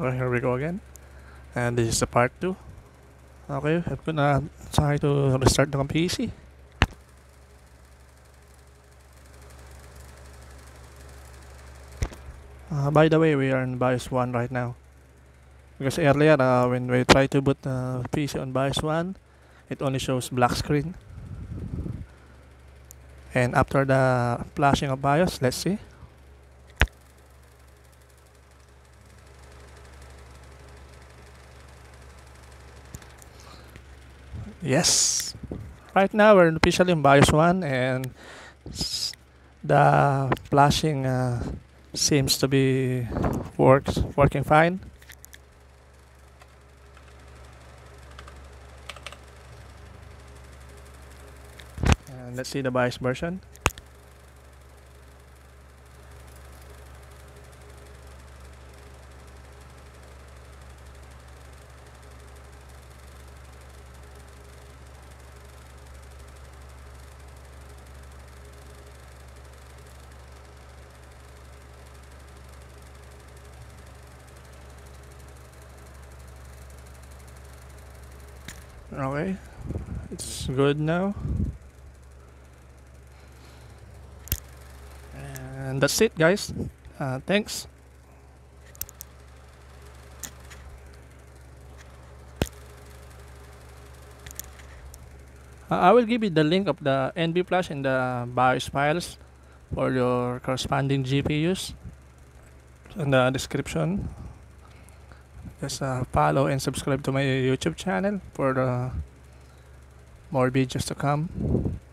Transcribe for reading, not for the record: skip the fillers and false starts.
Alright, here we go again, and this is the part 2. Okay, I'm gonna try to restart the PC. By the way, we are in BIOS 1 right now. Because earlier, when we try to boot the PC on BIOS 1, it only shows black screen. And after the flashing of BIOS, let's see. Yes! Right now, we're officially in BIOS 1 and the flashing seems to be working fine. And let's see the BIOS version. Okay, it's good now, and that's it, guys. Thanks. I will give you the link of the nvflash and the BIOS files for your corresponding GPUs in the description. Just follow and subscribe to my YouTube channel for more videos to come.